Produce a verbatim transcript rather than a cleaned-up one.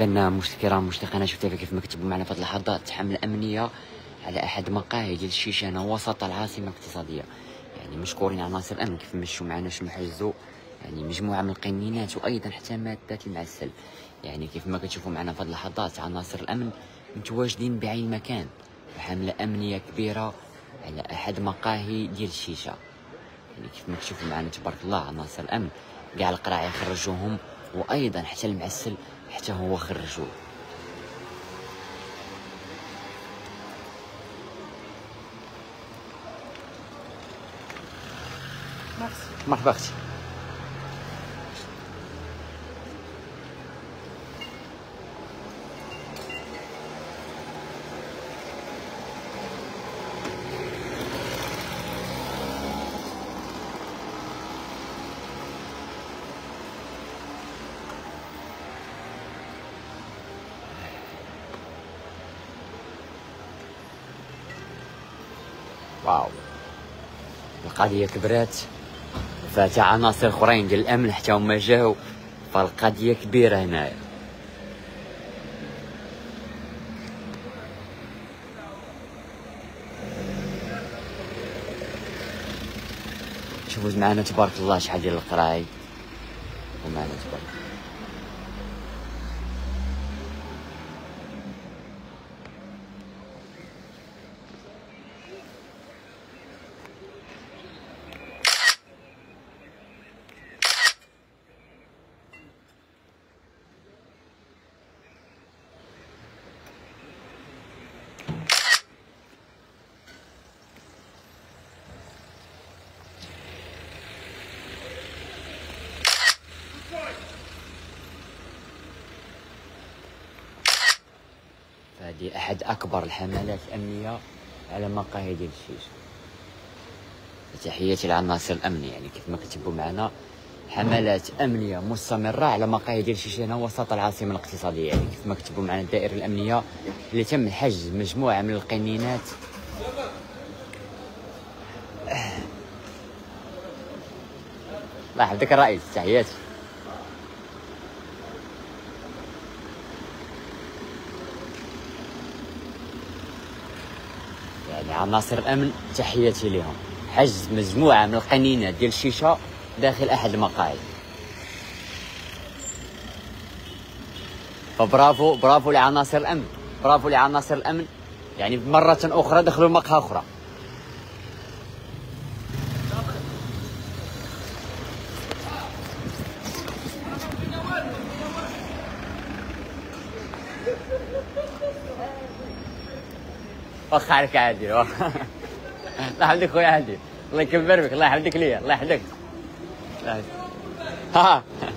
لان مشتكي راه مشتكي. انا شفتها كيف ما كتبوا معنا في هذه اللحظه التحامل الامنيه على احد مقاهي ديال الشيشانه وسط العاصمه الاقتصاديه. يعني مشكورين عناصر الامن كيف مشوا معنا شنو حجزوا يعني مجموعه من القنينات وايضا حتى مادات المعسل. يعني كيف ما كتشوفوا معنا في هذه اللحظات عناصر الامن متواجدين بعين المكان وحمله امنيه كبيره على احد مقاهي ديال الشيشه. يعني كيف ما كتشوفوا معنا تبارك الله عناصر الامن كاع القراعي خرجوهم وايضا حتى المعسل حتى هو خرجوه. مرحبا اختي. واو القضيه كبرات فتا عناصر اخرين ديال الامن حتى هما جاو، فالقضيه كبيره هنايا. شوفوا معنا تبارك الله شحال ديال القراي ومعنا تبارك الله. هذه احد اكبر الحملات الامنيه على مقاهي ديال الشيشه. تحياتي للعناصر الامنيه. يعني كيف ما كتبوا معنا حملات امنيه مستمره على مقاهي ديال الشيشانه وسط العاصمه الاقتصاديه. يعني كيف ما كتبوا معنا الدائره الامنيه اللي تم حجز مجموعه من القنينات الله يحفظك الرئيس. تحياتي. عناصر الامن تحياتي لهم، حجز مجموعه من القنينات ديال الشيشه داخل احد المقاهي. فبرافو برافو لعناصر الامن، برافو لعناصر الامن. يعني مره اخرى دخلوا مقهى اخرى. واخا عليك عادي واخا. الله يحفظك خويا عادي، الله يكبر بك، الله يحفظك ليا، الله يحفظك. ها